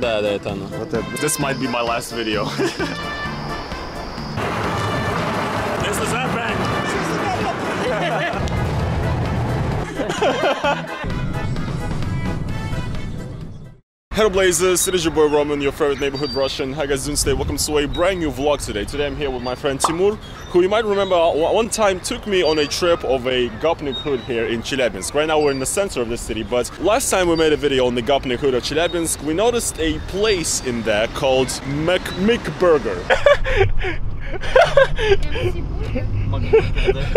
Да, это оно. Вот это. This might be my last video. This is our friend. Hello Blazers, it is your boy Roman, your favorite neighborhood Russian. Hi guys, Doomsday, welcome to a brand new vlog today. Today I'm here with my friend Timur, who you might remember one time took me on a trip of a Gopnik hood here in Chelyabinsk. Right now we're in the center of the city, but last time we made a video on the Gopnik hood of Chelyabinsk, we noticed a place in there called McBurger.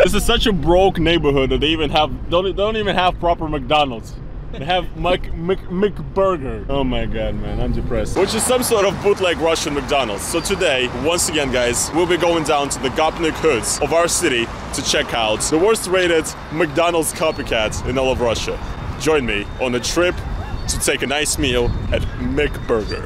This is such a broke neighborhood that they even have don't even have proper McDonald's. They have McBurger. Oh my god, man, I'm depressed. Which is some sort of bootleg Russian McDonald's. So today, once again, guys, we'll be going down to the Gopnik hoods of our city to check out the worst-rated McDonald's copycat in all of Russia. Join me on a trip to take a nice meal at McBurger.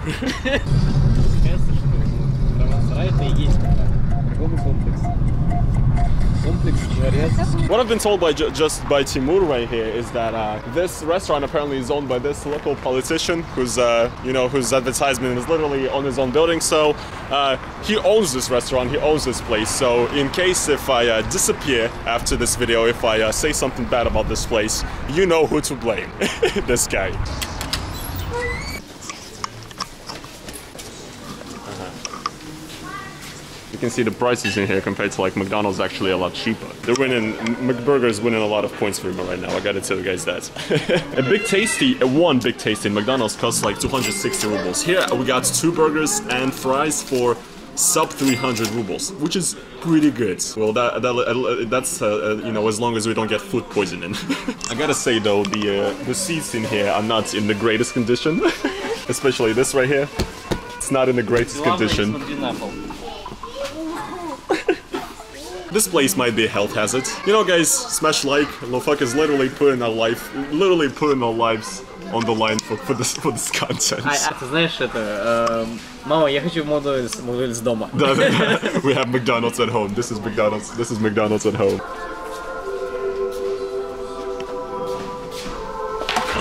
What I've been told by just by Timur right here is that this restaurant apparently is owned by this local politician who's you know, whose advertisement is literally on his own building. So he owns this restaurant, he owns this place. So in case if I disappear after this video, if I say something bad about this place, you know who to blame. This guy. You can see the prices in here compared to like McDonald's actually a lot cheaper. They're winning, McBurger's winning a lot of points for me right now, I gotta tell you guys that. A big tasty, one big tasty in McDonald's costs like 260 rubles. Here we got two burgers and fries for sub 300 rubles, which is pretty good. Well, that's you know, as long as we don't get food poisoning. I gotta say though, the seats in here are not in the greatest condition. Especially this right here. It's not in the greatest condition. This place might be a health hazard. You know guys, smash like, motherfuckers literally putting our life, literally putting our lives on the line for this content. Ты знаешь это, мама, я хочу Макдональдс дома. We have McDonald's at home. This is McDonald's at home.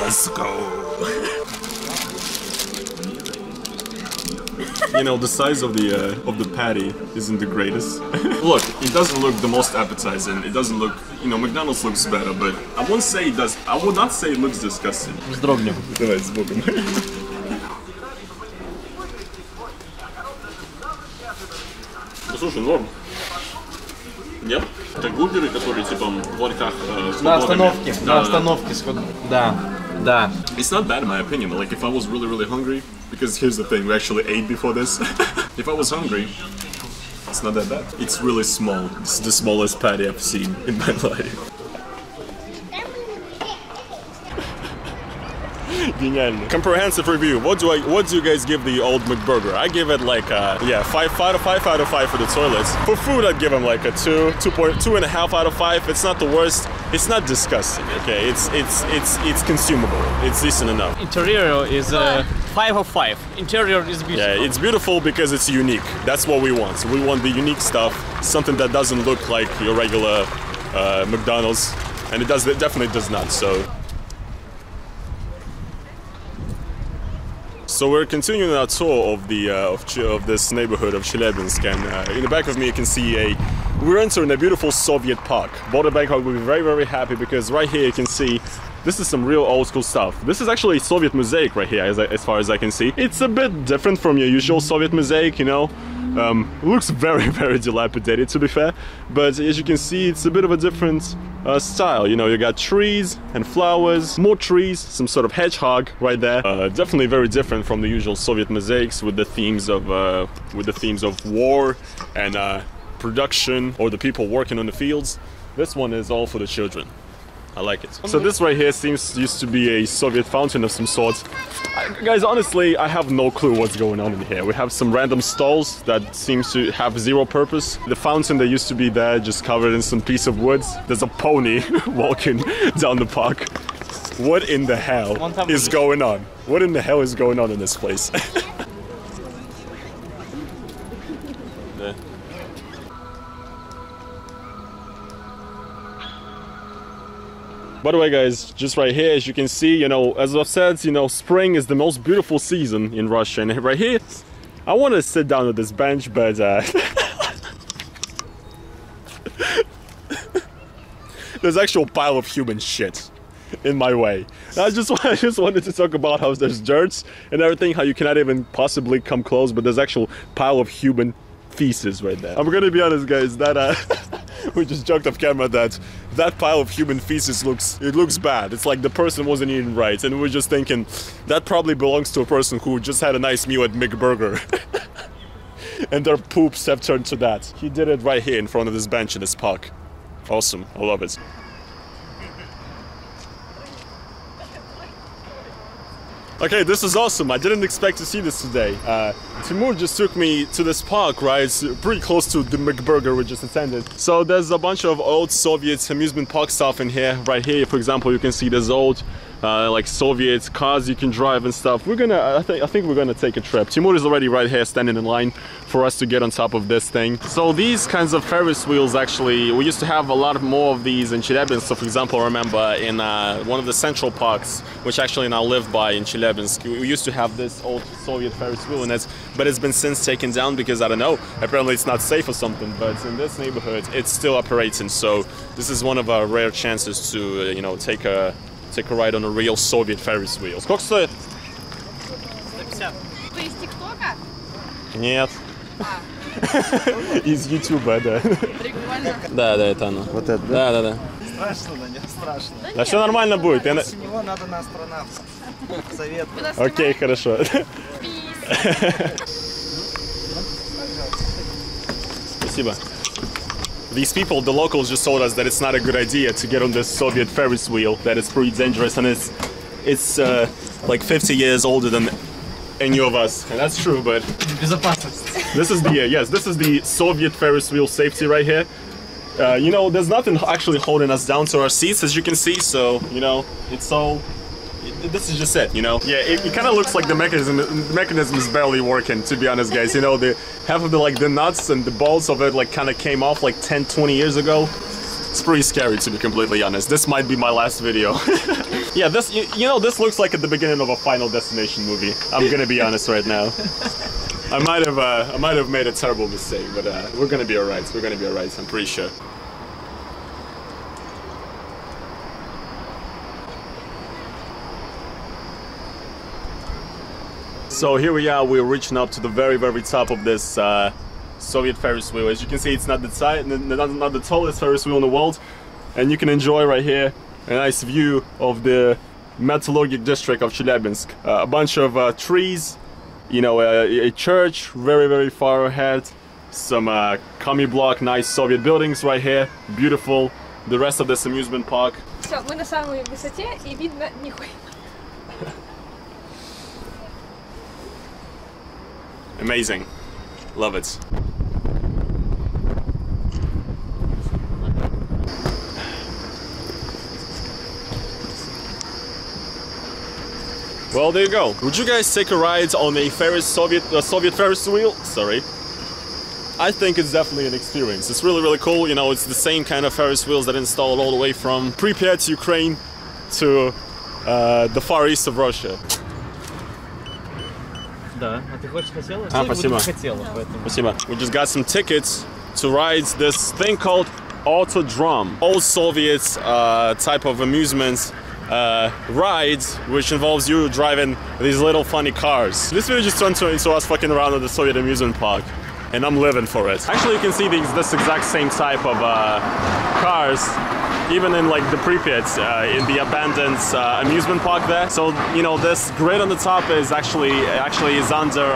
Let's go. You know, the size of the patty isn't the greatest. Look, it doesn't look the most appetizing. It doesn't look, you know, McDonald's looks better, but I won't say it does. I would not say it looks disgusting. Вздрогнем. Давай, вздрогнем. Слушай, норм. Нет? Это бургеры, которые типа в ларьках. На остановке. На остановке. Да. Да. It's not bad in my opinion. Like if I was really hungry. Because here's the thing, we actually ate before this. If I was hungry, it's not that bad. It's really small. It's the smallest patty I've seen in my life. Comprehensive review. What do you guys give the old McBurger? I give it like a, yeah, 5 out of 5 for the toilets. For food, I'd give them like a 2.5 out of 5. It's not the worst. It's not disgusting. Okay, it's consumable. It's decent enough. Interior is 5 of 5. Interior is beautiful. Yeah, it's beautiful because it's unique. That's what we want. We want the unique stuff, something that doesn't look like your regular McDonald's, and it definitely does not. So we're continuing our tour of the of this neighborhood of Chelyabinsk, and in the back of me you can see we're entering a beautiful Soviet park. Border Bangkok will be very happy because right here you can see this is some real old school stuff. This is actually a Soviet mosaic right here, as far as I can see. It's a bit different from your usual Soviet mosaic, you know. Looks very dilapidated to be fair, but as you can see it's a bit of a different style. You know, you got trees and flowers, more trees, some sort of hedgehog right there. Definitely very different from the usual Soviet mosaics with the themes of war and production or the people working on the fields. This one is all for the children. I like it. So this right here seems used to be a Soviet fountain of some sort. Guys, honestly, I have no clue what's going on in here. We have some random stalls that seems to have zero purpose. The fountain that used to be there just covered in some piece of wood. There's a pony walking down the park. What in the hell is going on? What in the hell is going on in this place? Yeah. By the way, guys, just right here, as you can see, you know, as I've said, you know, spring is the most beautiful season in Russia. And right here, I want to sit down at this bench, but there's an actual pile of human shit in my way. I just wanted to talk about how there's dirt and everything, how you cannot even possibly come close, but there's actual pile of human feces right there. I'm gonna be honest, guys, that we just joked off camera that that pile of human feces looks bad. It's like the person wasn't eating right, and we're just thinking that probably belongs to a person who just had a nice meal at McBurger and their poops have turned to that. He did it right here in front of this bench in this park. Awesome, I love it. Okay, this is awesome. I didn't expect to see this today. Timur just took me to this park, right? It's pretty close to the McBurger we just attended. So there's a bunch of old Soviet amusement park stuff in here. Right here, for example, you can see there's old like Soviet cars you can drive and stuff. We're gonna, I think we're gonna take a trip. Timur is already right here standing in line for us to get on top of this thing. So these kinds of Ferris wheels, actually, we used to have a lot more of these in Chelyabinsk. So for example, I remember in one of the central parks, which actually now live by in Chelyabinsk, we used to have this old Soviet Ferris wheel in it, but it's been since taken down because, I don't know, apparently it's not safe or something, but in this neighborhood it's still operating, so this is one of our rare chances to, you know, take a ride on a real Soviet Ferris wheel. Сколько стоит? 150. Ты из ТикТока? Нет. Из Ютуба, да. Прикольно. Да, это оно. Вот это, да? Да. Страшно, да, не страшно. Да все нормально будет. С него надо на астронавтов. Окей, хорошо. Спасибо. These people, the locals, just told us that it's not a good idea to get on this Soviet Ferris wheel, that it's pretty dangerous, and it's like 50 years older than any of us. And that's true, but this is the yes, this is the Soviet Ferris wheel safety right here. You know, there's nothing actually holding us down to our seats, as you can see. So you know, it's all. This is just it, you know? Yeah, it kind of looks like the mechanism is barely working, to be honest, guys. You know, the half of the, like, the nuts and the bolts of it, like, kind of came off, like, 10, 20 years ago. It's pretty scary, to be completely honest. This might be my last video. Yeah, this, you know, this looks like at the beginning of a Final Destination movie. I'm gonna be honest right now. I might have made a terrible mistake, but we're gonna be alright. We're gonna be alright, I'm pretty sure. So here we are, we're reaching up to the very, very top of this Soviet Ferris wheel. As you can see, it's not the tallest Ferris wheel in the world. And you can enjoy right here a nice view of the metallurgic district of Chelyabinsk. A bunch of trees, you know, a church very, very far ahead. Some commie block, nice Soviet buildings right here. Beautiful. The rest of this amusement park. Все, мы на самой высоте и видно нихуя. Amazing. Love it. Well, there you go. Would you guys take a ride on a Soviet Ferris wheel? Sorry. I think it's definitely an experience. It's really, really cool. You know, it's the same kind of Ferris wheels that installed all the way from Pripyat, Ukraine, to the far east of Russia. We just got some tickets to ride this thing called Autodrum. Old Soviet type of amusement rides, which involves you driving these little funny cars. This video just turned into us fucking around at the Soviet amusement park, and I'm living for it. Actually, you can see this exact same type of cars even in like the Pripyat, in the abandoned amusement park there. So, you know, this grid on the top is actually under,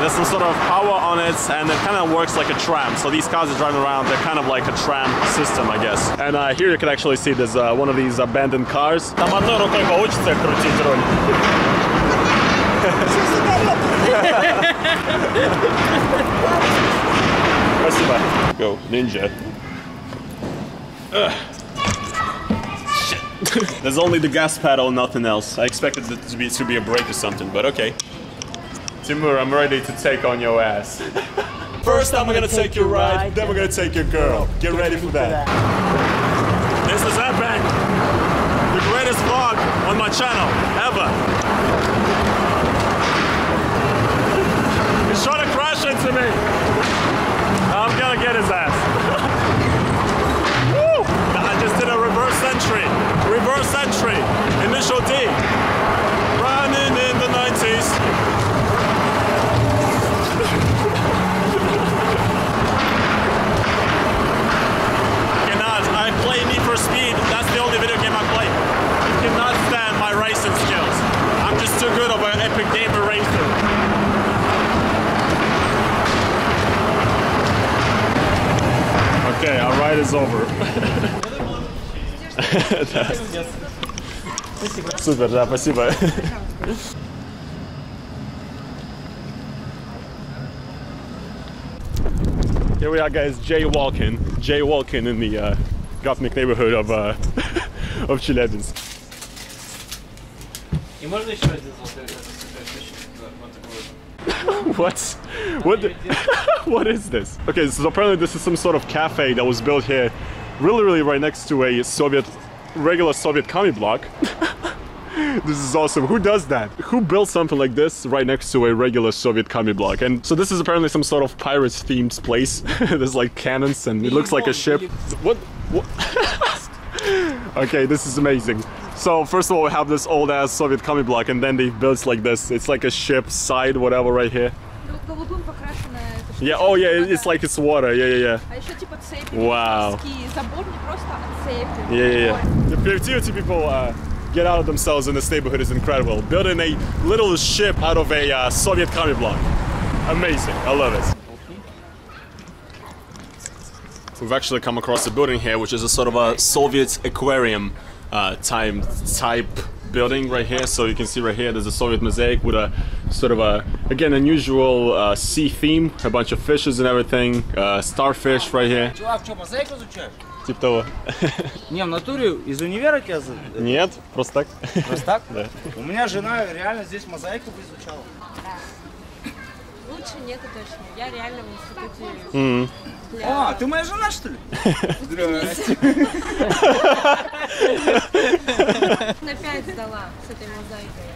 there's some sort of power on it, and it kind of works like a tram. So these cars are driving around, they're kind of like a tram system, I guess. And here you can actually see there's one of these abandoned cars. Go, ninja. Ugh. There's only the gas pedal, nothing else. I expected it to be a break or something, but okay. Timur, I'm ready to take on your ass. First, I'm gonna take your ride, then we're gonna take your girl. Get ready for that. This is epic! channel ever. He's trying to crash into me. I'm gonna get his ass. Woo! I just did a reverse entry. Reverse entry. Initial D. Running in the 90s. I play Need for Speed, that's the only video game I play. You cannot stand my racing skills. I'm just too good of an epic gamer racer. Okay, our ride is over. Super, да, спасибо. Here we are, guys, jaywalking. Jaywalking in the Gopnik neighborhood of of Chelyabinsk. What? What? What is this? Okay, so apparently this is some sort of cafe that was built here, really right next to a regular Soviet commie block. This is awesome. Who does that? Who built something like this right next to a regular Soviet commie block? And so this is apparently some sort of pirates themed place. There's like cannons and it looks like a ship. What? Okay, this is amazing. So first of all, we have this old ass Soviet commie block and then they built like this. It's like a ship, side, whatever right here. Yeah, oh yeah, it's like it's water. Yeah. Wow. Yeah. The creativity people get out of themselves in this neighborhood is incredible. Building a little ship out of a Soviet commie block. Amazing, I love it. We've actually come across a building here, which is a sort of a Soviet aquarium type building right here. So you can see right here, there's a Soviet mosaic with a sort of a, again, unusual sea theme, a bunch of fishes and everything, starfish right here. Типа того. Не, в натуре из универа тебя зовут? Нет, просто так. Просто так? Да. У меня жена реально здесь мозаику изучала. Да. Лучше нет, точно. Я реально в институте... А, ты моя жена, что ли? Здрасте. На 5 сдала с этой мозаикой.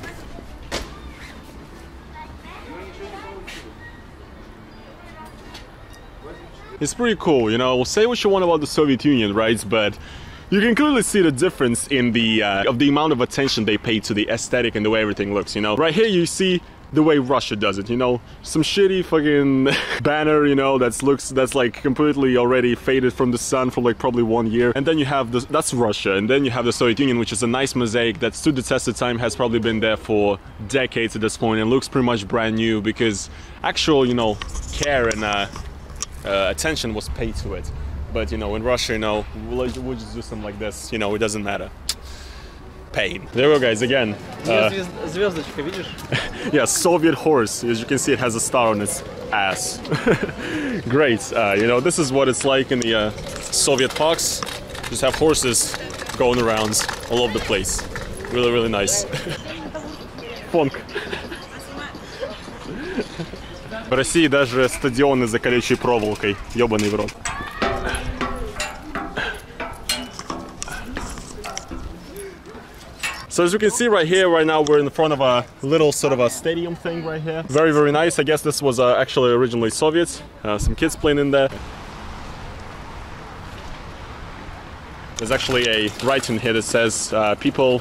It's pretty cool, you know, say what you want about the Soviet Union, right, but you can clearly see the difference in the, of the amount of attention they pay to the aesthetic and the way everything looks, you know. Right here you see the way Russia does it, you know, some shitty fucking banner, you know, that's like completely already faded from the sun for like probably 1 year. And then you have this, that's Russia, and then you have the Soviet Union, which is a nice mosaic that stood the test of time, has probably been there for decades at this point and looks pretty much brand new because actual, you know, care and attention was paid to it. But you know, in Russia, you know, we'll just do something like this, you know, it doesn't matter. Pain. There we go, guys, again. Yeah, Soviet horse, as you can see, it has a star on its ass. Great, you know, this is what it's like in the Soviet parks. Just have horses going around all over the place. Really nice. Funk. В России даже стадионы за колючей проволокой. Ёбаный в рот. So as you can see right here, right now we're in front of a little sort of a stadium thing right here. Very nice. I guess this was actually originally Soviet. Some kids playing in there. There's actually a writing here that says people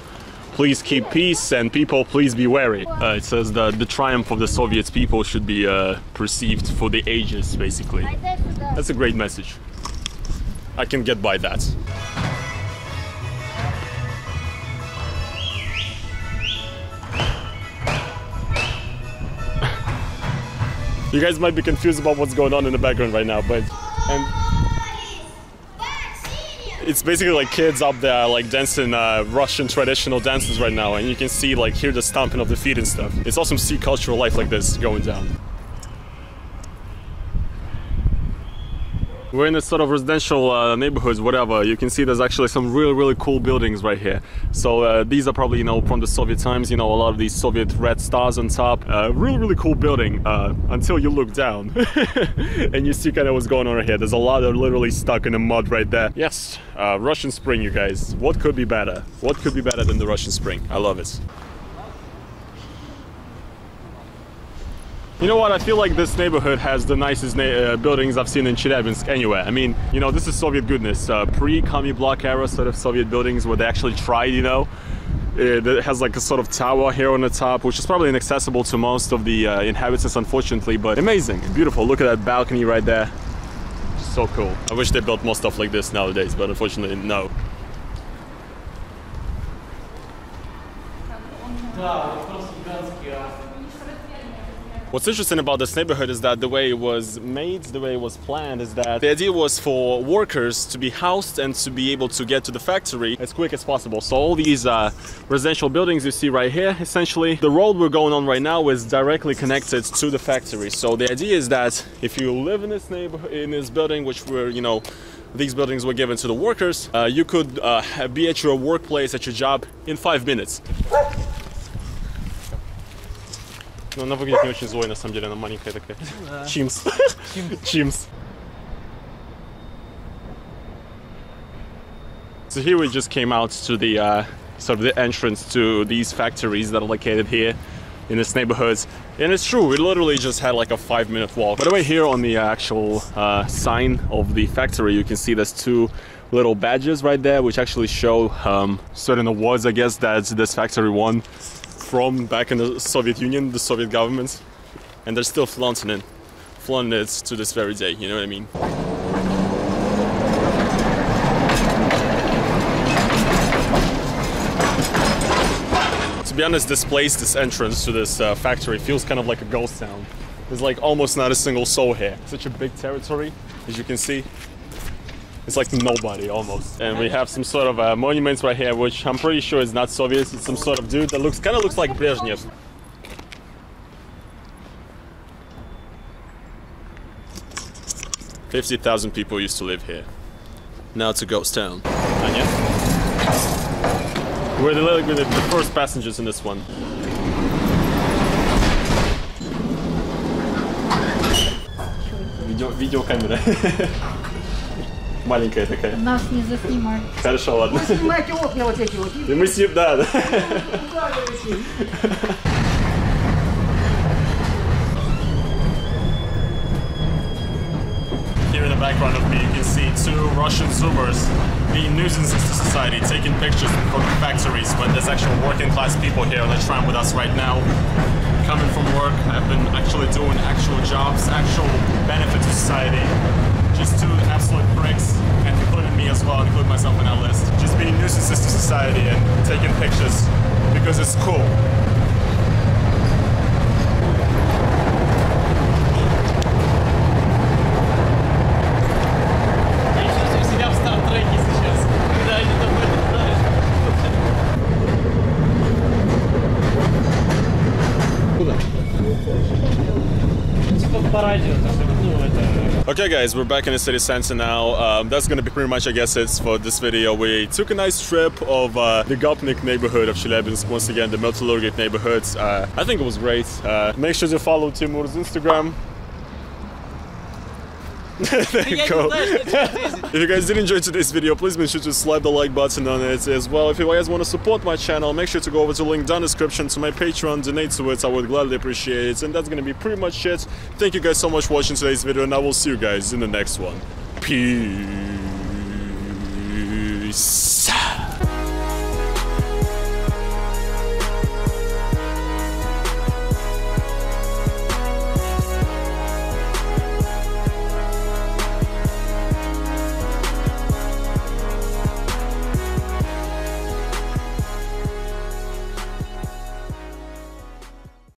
please keep peace and people please be wary. It says that the triumph of the Soviet people should be perceived for the ages, basically. That's a great message. I can get by that. You guys might be confused about what's going on in the background right now, but... It's basically like kids up there like dancing Russian traditional dances right now, and you can see like hear the stomping of the feet and stuff. It's awesome to see cultural life like this going down. We're in this sort of residential neighborhoods, whatever. You can see there's actually some really cool buildings right here. So these are probably, you know, from the Soviet times, you know, a lot of these Soviet red stars on top. Really cool building until you look down and you see kind of what's going on right here. There's a lot of literally stuck in the mud right there. Yes, Russian Spring, you guys. What could be better? What could be better than the Russian Spring? I love it. You know what, I feel like this neighborhood has the nicest buildings I've seen in Chelyabinsk anywhere. I mean, you know, this is Soviet goodness, pre-commie block era sort of Soviet buildings where they actually tried, you know. It has like a sort of tower here on the top, which is probably inaccessible to most of the inhabitants, unfortunately, but amazing, beautiful. Look at that balcony right there. So cool. I wish they built more stuff like this nowadays, but unfortunately, no. What's interesting about this neighborhood is that the way it was made, the way it was planned, is that the idea was for workers to be housed and to be able to get to the factory as quick as possible. So all these residential buildings you see right here, essentially, the road we're going on right now is directly connected to the factory. So the idea is that if you live in this neighborhood, in this building, which we're, you know, these buildings were given to the workers, you could be at your workplace, at your job, in 5 minutes. Но она выглядит не очень злой, на самом деле, она маленькая такая. Чимс. Чимс. So here we just came out to the sort of the entrance to these factories that are located here in this neighborhood. And it's true, we literally just had like a 5-minute walk. By the way, here on the actual sign of the factory, you can see there's two little badges right there, which actually show certain awards, I guess, that this factory won from back in the Soviet Union, the Soviet government, and they're still flaunting it to this very day, you know what I mean? To be honest, this place, this entrance to this factory feels kind of like a ghost town. There's like almost not a single soul here. Such a big territory, as you can see. It's like nobody, almost. And we have some sort of monuments right here, which I'm pretty sure is not Soviet. It's some sort of dude that looks, kind of looks like Brezhnev. $50,000 people used to live here. Now it's a ghost town. And yeah, we're the first passengers in this one. Video camera. Маленькая такая. Нас не заснимали. Хорошо, ладно. Вы снимаете окна вот эти вот. И мы снимаем, да, да. Here in the background of me, you can see two Russian zoomers, the nuisances to society, taking pictures from the factories, but there's actual working class people here on the tram with us right now. Coming from work, I've been actually doing actual jobs, actual benefit to society. Just two absolute bricks, and including me as well, include myself in our list. Just being nuisances to society and taking pictures because it's cool. Okay guys, we're back in the city center now. That's gonna be pretty much, I guess, it's for this video. We took a nice trip of the Gopnik neighborhood of Chelyabinsk, once again, the metallurgic neighborhoods. I think it was great. Make sure to follow Timur's Instagram. There you go. If you guys did enjoy today's video, please make sure to slap the like button on it as well. If you guys want to support my channel, make sure to go over to the link down in the description to my Patreon, donate to it, I would gladly appreciate it. And that's gonna be pretty much it. Thank you guys so much for watching today's video, and I will see you guys in the next one. Peace.